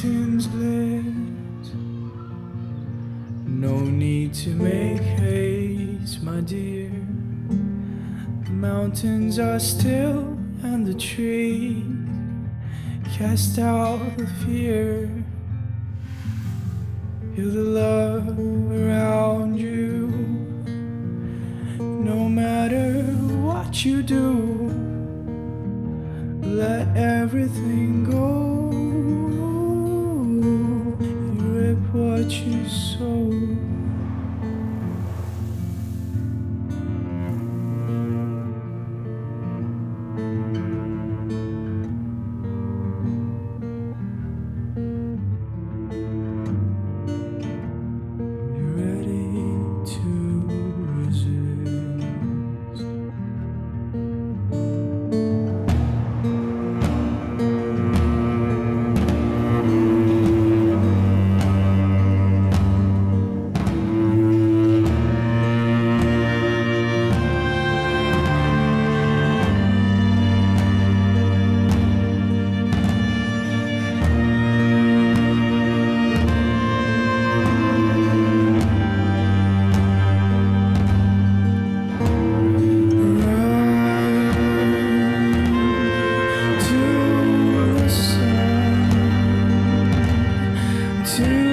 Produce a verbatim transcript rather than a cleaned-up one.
kitchen's lit. No need to make haste, my dear. The mountains are still and the trees cast out the fear. Feel the love around you. No matter what you do, let everything go. Rip what you sow. You're ready to resist. To